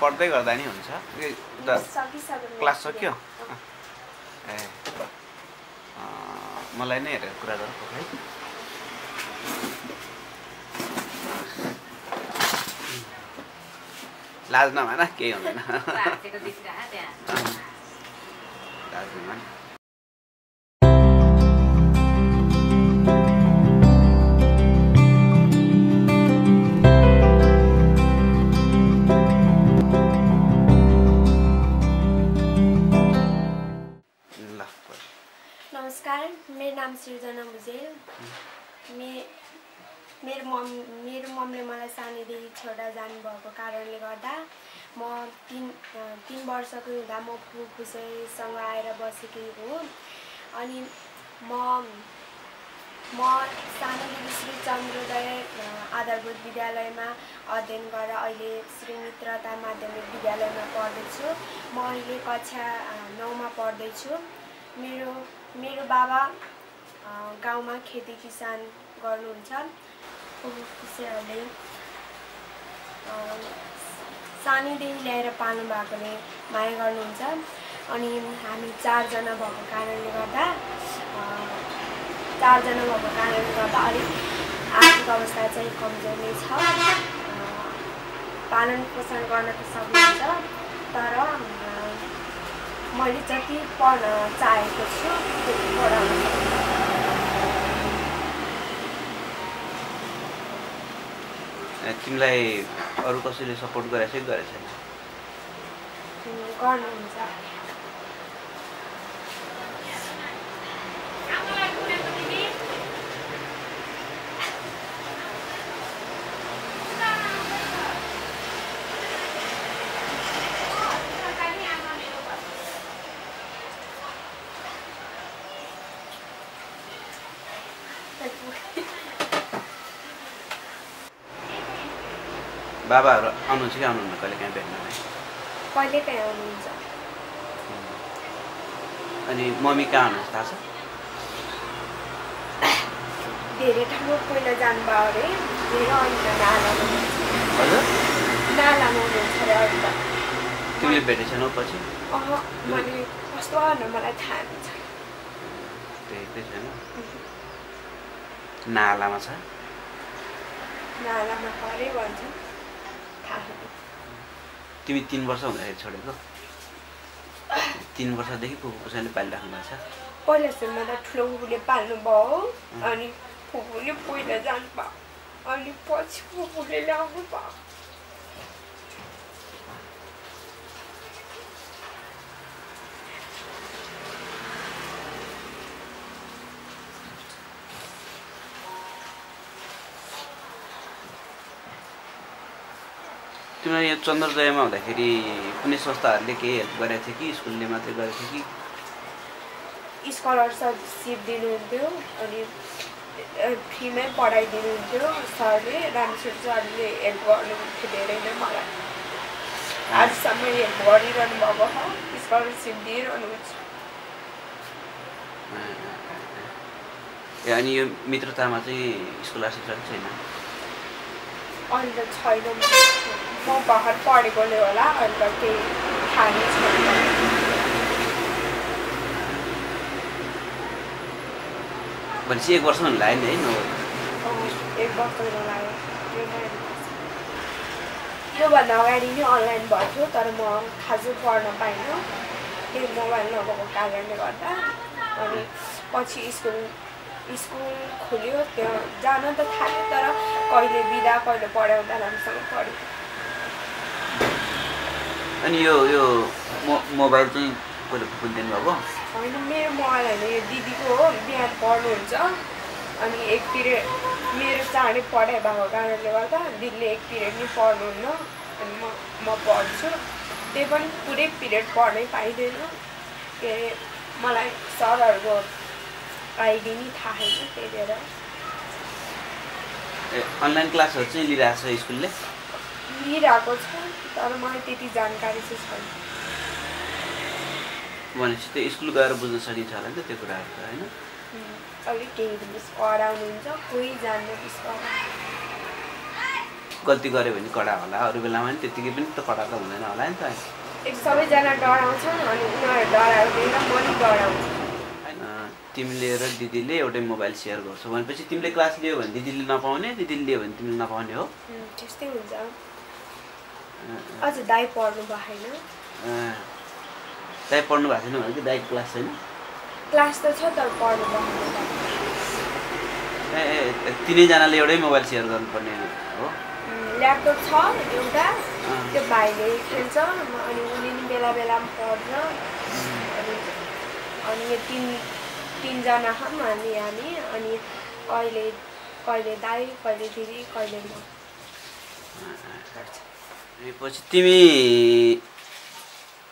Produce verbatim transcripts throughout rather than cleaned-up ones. पढ्दै गर्दा नि हुन्छ क्लास सक्यो ए मलाई नै हेरेर कुरा गर्नु है लाज नमान केही हुँदैन राखेको देखिरा त्यहाँ लाज नमान मेरो नाम सृजना भुजेल मे मेरो मम मेरो मम्मीले मलाई सानैदेखि छोडा जानु भएको कारणले गर्दा म तीन वर्षको हुँदा म फुपूसँग आएर बसेकी हो अनि म म सानैदेखि श्री चन्द्रोदय आधारभूत विद्यालयमा अध्ययन गरेर अहिले श्री मित्रता माध्यमिक विद्यालयमा पढ्दैछु म अहिले कक्षा नौ मा पढ्दैछु मेरो मेरो बाबा गाउँमा खेती किसान गर्नुहुन्छ फुपूले सानैदेखि ल्याएर पाल्नु भएकोले माया गर्नुहुन्छ अनि हामी चार जना भएको कारणले गर्दा चार जना भएको कारणले गर्दा अलिक आर्थिक अवस्था चाहिँ कमजोर नै छ पालन पोषण गर्न त सकिन्छ तर मैले जति पढ्न चाहेको छु त्यति पढाउन तिमीलाई अरू कसैले सपोर्ट गरेछ कि गरेछ गर्नुहुन्छ बाबा आउनुहुन्छ कि आउनुहुन्न कहिले कहाँ भेट्नलाई कहिले कहाँ आउनुहुन्छ अनि मम्मी कहाँ हुनुहुन्छ थाहा छ धेरै ठाउँ पहिला जानुभयो अरे मेरो अहिले नालामा हुनुहुन्छ अरे अहिले तिमीले भेटेछन् हो पछि अह मैले कस्तो आउनु मलाई थाहा हुन्छ त्यही त छैन नालामा छ नालामा परे भन्छ तिमी तीन वर्ष हुँदाखेरि छोडेको तीन वर्षदेखि फुपूले पालिराख्नु भएको छ पहिलासम्म त ठुलो फुपूले पाल्नु भयो अनि फुपूले पहिला जानु भयो अनि पछि फुपूले ल्याउनु भयो तिमीलाई यो चन्द्रजयमा हुँदाखेरि कुनै संस्थाहरूले केही हेल्प गरेको थियो कि स्कुलले मात्रै गरेको थियो कि स्कलरसिप दिनुहुन्थ्यो अनि फ्रीमै पढाइदिनुहुन्थ्यो सरले रामशेर सरले हेल्प गर्नुहुन्थ्यो धेरै नै मलाई आजसम्म हेल्प गरिरहनु भएको छ स्कलरसिप दिइरहनुहुन्छ अनि यो मित्रतामा चाहिँ स्कलरसिप छैन अहिले छैन म बाहर पढेकोले होला अन्त केही खाने छैन भनेपछि एक वर्ष हुनु लाग्यो नि है योभन्दा अगाडि नै अनलाइन भएको थियो तर म खासै पढ्न पाइनँ त्यो मोबाइल नभएको कारणले गर्दा अनि पछि स्कुल स्कुल खोल्यो त्यो जान त थाल्यो तर कहिले बिदा कहिले पढाउँदा राम्रोसँग पढ्यो अनि यो यो मोबाइल चाहिँ कहिले फुपूले दिनुभएको होइन मेरो मोबाइल होइन यो दिदीको हो बिहान पढ्नुहुन्छ अनि एक पिरियड मेरो चाँडै पढाइ भएको कारणले गर्दा दिदीले एक पिरियड नै पढ्नुहुन्न अनि म म पढ्छु त्यही पनि पुरै पिरियड पढ्नै पाइँदैन के अरे मलाई सरहरूको आइडी नै थाहा छैन त्यही भएर ए अनलाइन क्लासहरू चाहिँ लिइरहेको छ स्कुलले लिइरहेको छ तर मलाई त्यति जानकारी चाहिँ छैन भनेपछि त स्कुल गएर बुझ्न सकिन्छ होला नि त त्यो कुराहरू त होइन अलिक केही दिनपछि कराउनुहुन्छ कोही जान्न बिस्तारै गल्ती गरे भने कडा होला अरु बेलामा नि त्यतिकै पनि त कडा त हुँदैन होला नि त एक सबै जना डराउँछन् अनि उनीहरु डराउँदैन म पनि डराउँछु हैन तिमीले र दिदीले एउटै मोबाइल शेयर गर्छौ भनेपछि तिमीले क्लास लियो भने दिदीले नपाउने दिदीले लियो भने तिमीले नपाउने हो त्यस्तै हुन्छ आज दाइ पढ्नु भएन अ दाइ पढ्नु भएन भनेको दाइ क्लास छैन क्लास त छ तर पढ्नु भएन ए तिनै जनाले एउटै मोबाइल शेयर गर्नु पर्ने हो ल्यापटप छ एउटा त्यो भाइले खेल्छ अनि उनी नि बेला बेलामा पढ्न अनि यो तीन तीन जना हम हामी हामी अनि अहिले कहिले दाइ कहिले दिदी कहिले म अनि पछि तिमी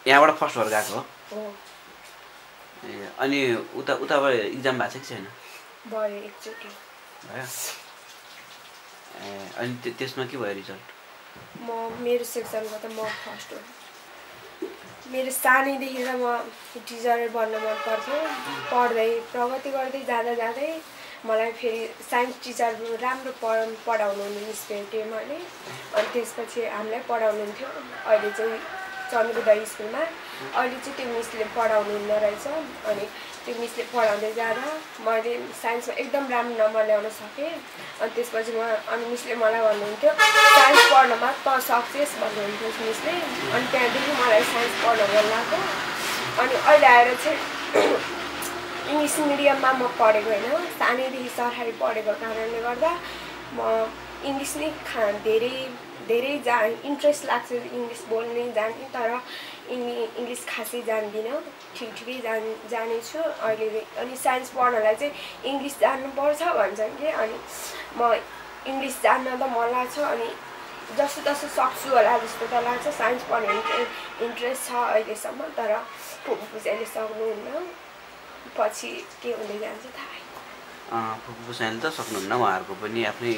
यहाँबाट फर्स्ट वर्ग गएको हो अनि उता उताबाट एक्जाम भएको छ कि छैन भयो एकचोटी अनि त्यसमा के भयो रिजल्ट म मेरो सेक्सनको त म फर्स्ट हो मेरो सानैदेखि त म टिचर बन्न मन पर्थ्यो पढ्दै प्रगति गर्दै जाँदा जाँदै मलाई फेरि साइन्स टिचर राम्रो पढाउनु मिस भेटेमा अनि अनि त्यसपछि हामीलाई पढाउनुहुन्थ्यो अहिले चाहिँ चन्द्रोदय स्कुलमा अहिले चाहिँ त्यो मिसले पढाउनु हुन्न रहेछ अनि त्यो मिसले पढाउँदै जाँदा मैले साइन्समा एकदम राम्रो नम्बर ल्याउन सकेँ अनि त्यसपछि म अनि मिसले मलाई भन्नुहुन्थ्यो साइन्स पढ्नमा त सक्सेस भन्नुहुन्थ्यो मिसले अनि त्यहाँदेखि मलाई साइन्स पढ्न मन लाग्यो अनि अहिले आएर चाहिँ इङ्ग्लिस मिडियममा म पढेको होइन सानैदेखि सरकारी पढेको कारणले गर्दा म इङ्ग्लिस नै खा धेरै धेरै जान इन्ट्रेस्ट लाग्छ इङ्ग्लिस बोल्ने जान्ने तर इंग्लिश खासै जान्दिनँ ठीक ठीकै जान जानेछु अहिले अनि साइन्स पढ्नलाई चाहिँ इंग्लिश जान्नुपर्छ भन्छन् के अनि म इंग्लिश जान्न त मन लाग्छ अनि जसो जसो सक्छु होला जस्तो त लाग्छ साइन्स पढ्ने इन्ट्रेस्ट छ अहिलेसम्म तर फुपूले सक्नुहुन्न पछि के हुँदै जान्छ थाहा छैन फुपूले त सक्नुहुन्न उहाँहरूको पनि आफ्नै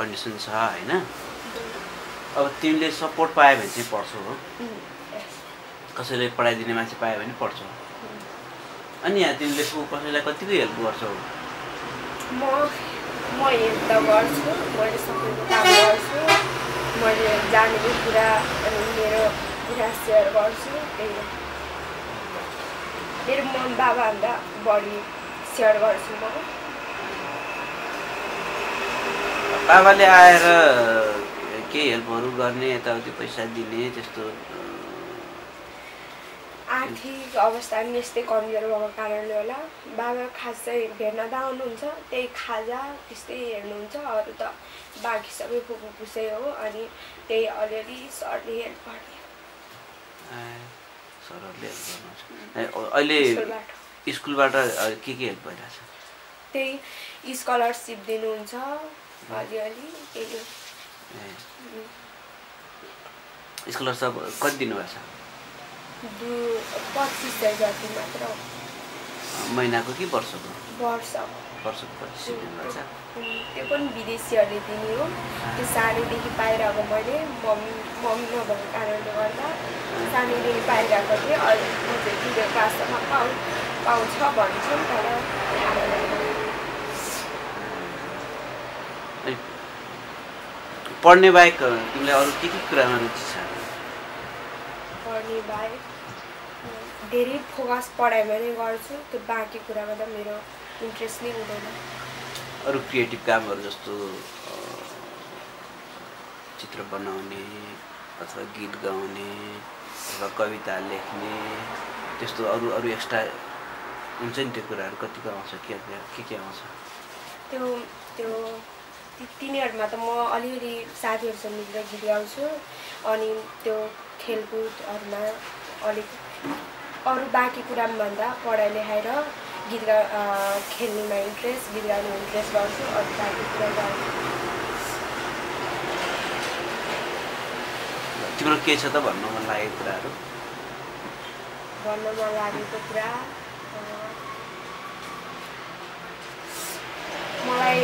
कन्डिसन छ हैन अब तिमीले सपोर्ट पाए भने चाहिँ पढ्छौ हो कसैले पढाइदिने मान्छे पाए भने पढ्छौ अनि यहाँ तिमीले कसैलाई कतिको हेल्प गर्छौ म म हेल्प त गर्छु मैले सकेको काम गर्छु मैले जानेको कुरा अनि मेरो कुरा शेयर गर्छु त्यही मेरो मम बाबाभन्दा बढी शेयर गर्छु म बाबाले आएर केही हेल्पहरू गर्ने यताउति पैसा दिने त्यस्तो आर्थिक अवस्था नि यस्तै कमजोर भएको कारणले होला बाबा खासै भेट्न त आउनुहुन्छ त्यही खाजा त्यस्तै हेर्नुहुन्छ अरू त बाँकी सबै फुपू पुसै हो अनि त्यही अलरेडी सरले हेल्प गर्ने सरले हेल्प गर्नुहुन्छ अहिले स्कुलबाट के के हेल्प भइरहेछ त्यही स्कलरसिप दिनुहुन्छ अलिअलि त्यही स्कलरसिप कति दिनुभएको छ पच्चीस हजार जति मात्र महिनाको कि वर्षको वर्षको वर्षको पच्चीस हजार त्यो पनि विदेशीहरूले दिने हो त्यो सानैदेखि पाइरहेको मैले मम्मी मम्मी नभएको कारणले गर्दा सानैदेखि पाइरहेको थिएँ अहिले म चाहिँ दुईवटा क्लासमा पाउ पाउँछ भन्छु तर पढ्ने बाहेक तिमीलाई अरू के के कुरामा रुचि छ पढ्ने बाहेक धेरै फोकस पढाइमा नै गर्छु त्यो बाँकी कुरामा त मेरो इन्ट्रेस्ट नै हुँदैन अरू क्रिएटिभ कामहरू जस्तो चित्र बनाउने अथवा गीत गाउने अथवा कविता लेख्ने त्यस्तो अरू अरू एक्स्ट्रा हुन्छ नि त्यो कुराहरू कतिको आउँछ के के के आउँछ त्यो त्यो तिनीहरूमा त म अलिअलि साथीहरूसँग मिलेर गीत गाउँछु अनि त्यो खेलकुदहरुमा अलिक अरू बाँकी कुरामा भन्दा पढाइ लेखाइ र गीत गा खेल्नेमा इन्ट्रेस्ट गीत गाउने इन्ट्रेस्ट गर्छु अरू बाँकी कुरा गर्छु तिम्रो के छ त भन्न मन लागेको कुराहरू भन्न मन लागेको कुरा मलाई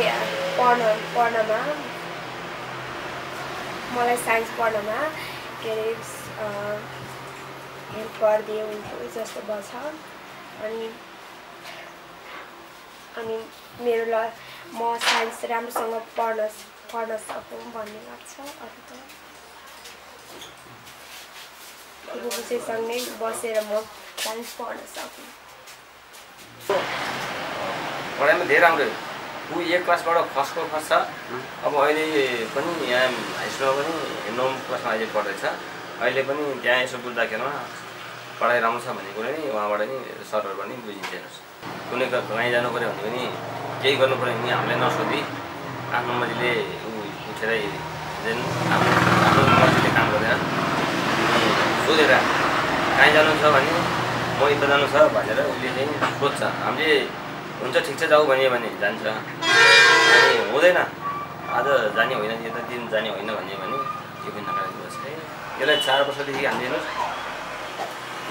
पढ्न पढ्नमा मलाई साइन्स पढ्नमा के हेल्प गरिदिए हुन्थ्यो जस्तो बस अनि अनि मेरो ल म साइन्स राम्रोसँग पढ्न corner sapum bonding up so or to say something was a more than corner sapum. What am I there under? Who ye class part of Costco Passa? A boy, Punny, I am Islavani, no class my portrait. I live in Giants of Budakana, but I round some money, or any sort of running with generous. Punica, Kaina, over any gave one over any amlenos would be. I'm not really today. Then I'm not really come there. Sudera, Kaina, so many more than so, but I will be in Putsa. I'm the Unta Tixa Dovani, Danja, Udena, other Daniel, didn't Daniel, no one, you can not say. You like Sarapati and Dinos?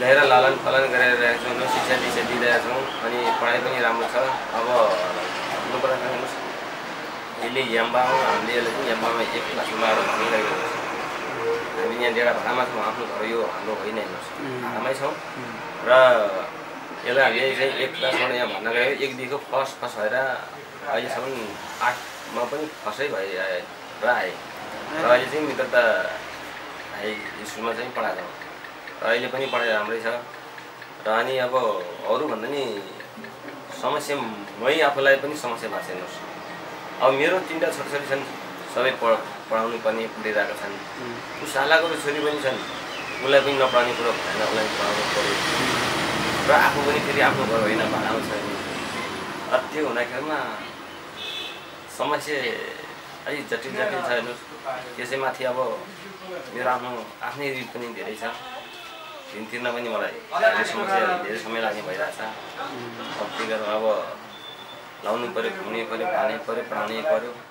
Later, Lalan, Palan, Garagano, she said, he said, he said, he said, he said, he said, Ili Yamba and Lil Yamba, I mean, there are Hamas or you and no names. Am I so? Ra Yella, eight plus one Yam, Nagai, Pass Pasada, I just haven't act Mopin Passai by Rai. I think that I is much in Parado. Rai Lipani Paramrisa Rani Abo, Orumani, some of them way up a life and some of them are sinners. अब मेरो तीनटा छोराछोरी छन् सबै पढाउनु पर्ने पुगिरहेका छन् उ शालाको छोरी पनि छन् उलाई पनि नपढाउने कुरा भएन उलाई पढाउनु पर्यो र आफू पनि फेरि आफ्नो घर होइन भाडामा छ नि अत्य हुँदाखेरिमा समस्या अलि जटिल जटिल छ हैन त्यसैमाथि अब मेरो आफ्नो आफ्नै रिट पनि धेरै छ दिन तिर्न पनि मलाई समस्या धेरै समय लाग्ने भइरहेछ अब के गर्नु अब लाउनु पर्यो घुम्ने पर्यो खाने पर्यो प्राणी पर्यो